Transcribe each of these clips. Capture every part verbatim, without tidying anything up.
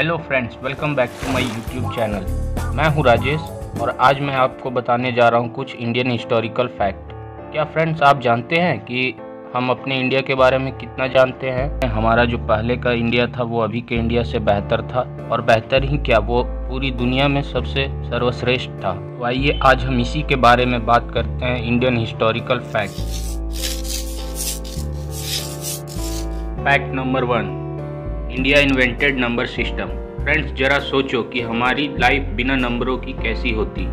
Hello friends, welcome back to my YouTube channel. मैं हूं राजेश और आज मैं आपको बताने जा रहा हूं कुछ इंडियन हिस्टोरिकल फैक्ट। क्या फ्रेंड्स आप जानते हैं कि हम अपने इंडिया के बारे में कितना जानते हैं? हमारा जो पहले का इंडिया था वो अभी के इंडिया से बेहतर था, और बेहतर ही क्या, वो पूरी दुनिया में सबसे सर्वश्रेष्ठ था। तो आइए आज हम इसी के बारे में बात करते हैं, Indian historical fact. Fact number one, India invented number system. Friends जरा सोचो कि हमारी लाइफ बिना नंबरों की कैसी होती।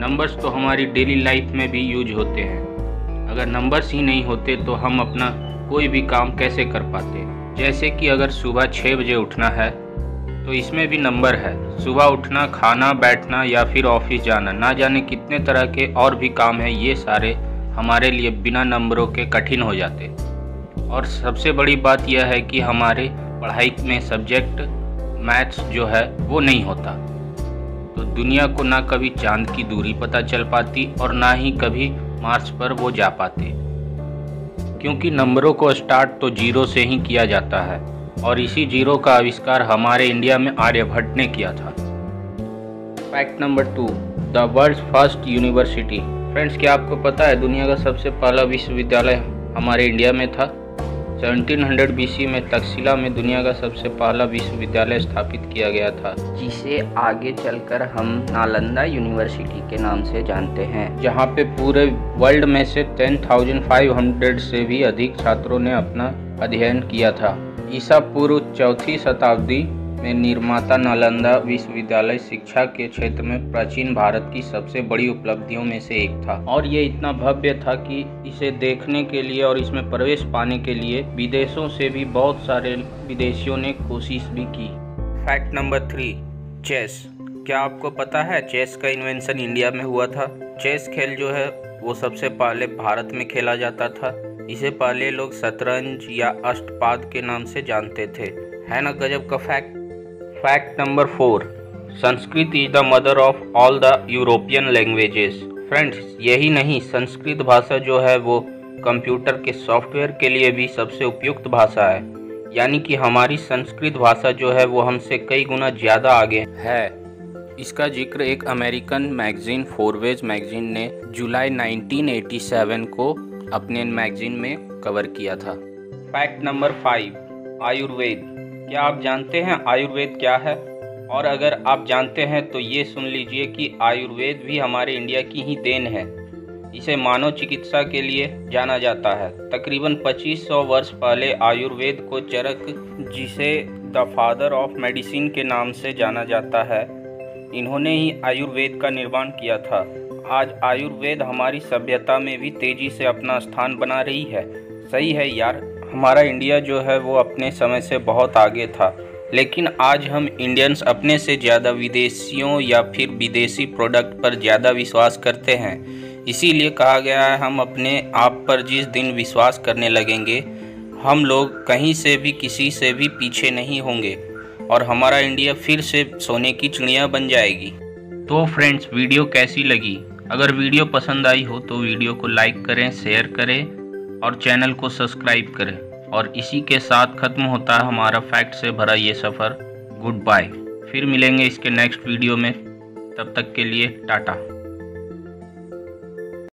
नंबर्स तो हमारी डेली लाइफ में भी यूज होते हैं, अगर नंबर्स ही नहीं होते तो हम अपना कोई भी काम कैसे कर पाते। जैसे कि अगर सुबह छः बजे उठना है तो इसमें भी नंबर है। सुबह उठना, खाना, बैठना या फिर ऑफिस जाना, ना जाने कितने तरह के और भी काम हैं, ये सारे हमारे लिए बिना नंबरों के कठिन हो जाते। और सबसे बड़ी बात यह है कि हमारे पढ़ाई में सब्जेक्ट मैथ्स जो है वो नहीं होता, तो दुनिया को ना कभी चांद की दूरी पता चल पाती और ना ही कभी मार्स पर वो जा पाते, क्योंकि नंबरों को स्टार्ट तो जीरो से ही किया जाता है। और इसी जीरो का आविष्कार हमारे इंडिया में आर्यभट्ट ने किया था। Fact number two, the world's first university. Friends क्या आपको पता है दुनिया का सबसे पहला विश्वविद्यालय हमारे इंडिया में था। सेवनटीन हंड्रेड बी सी में तक्षशिला में दुनिया का सबसे पहला विश्वविद्यालय स्थापित किया गया था, जिसे आगे चलकर हम नालंदा यूनिवर्सिटी के नाम से जानते हैं, जहां पे पूरे वर्ल्ड में से टेन थाउजेंड फाइव हंड्रेड से भी अधिक छात्रों ने अपना अध्ययन किया था। ईसा पूर्व चौथी शताब्दी में निर्माता नालंदा विश्वविद्यालय शिक्षा के क्षेत्र में प्राचीन भारत की सबसे बड़ी उपलब्धियों में से एक था, और ये इतना भव्य था कि इसे देखने के लिए और इसमें प्रवेश पाने के लिए विदेशों से भी बहुत सारे विदेशियों ने कोशिश भी की। Fact number three, chess. क्या आपको पता है चेस का इन्वेंशन इंडिया में हुआ था। चेस खेल जो है वो सबसे पहले भारत में खेला जाता था। इसे पहले लोग शतरंज या अष्ट के नाम से जानते थे। है ना गजब का fact. Fact number four, Sanskrit is the mother of all the European languages. Friends यही नहीं, संस्कृत भाषा जो है वो कंप्यूटर के सॉफ्टवेयर के लिए भी सबसे उपयुक्त भाषा है, यानी कि हमारी संस्कृत भाषा जो है वो हमसे कई गुना ज़्यादा आगे है। इसका जिक्र एक अमेरिकन मैगजीन फोर्ब्स मैगजीन ने जुलाई नाइनटीन एटी सेवन को अपने मैगजीन में कवर किया था। Fact number five, Ayurveda. क्या आप जानते हैं आयुर्वेद क्या है? और अगर आप जानते हैं तो ये सुन लीजिए कि आयुर्वेद भी हमारे इंडिया की ही देन है। इसे मानव चिकित्सा के लिए जाना जाता है। तकरीबन पच्चीस सौ वर्ष पहले आयुर्वेद को चरक, जिसे द फादर ऑफ मेडिसिन के नाम से जाना जाता है, इन्होंने ही आयुर्वेद का निर्माण किया था। आज आयुर्वेद हमारी सभ्यता में भी तेजी से अपना स्थान बना रही है। सही है यार, हमारा इंडिया जो है वो अपने समय से बहुत आगे था, लेकिन आज हम इंडियंस अपने से ज़्यादा विदेशियों या फिर विदेशी प्रोडक्ट पर ज़्यादा विश्वास करते हैं। इसीलिए कहा गया है, हम अपने आप पर जिस दिन विश्वास करने लगेंगे हम लोग कहीं से भी किसी से भी पीछे नहीं होंगे, और हमारा इंडिया फिर से सोने की चिड़िया बन जाएगी। तो फ्रेंड्स वीडियो कैसी लगी? अगर वीडियो पसंद आई हो तो वीडियो को लाइक करें, शेयर करें और चैनल को सब्सक्राइब करें। और इसी के साथ ख़त्म होता है हमारा फैक्ट से भरा ये सफ़र। गुड बाय, फिर मिलेंगे इसके नेक्स्ट वीडियो में। तब तक के लिए टाटा।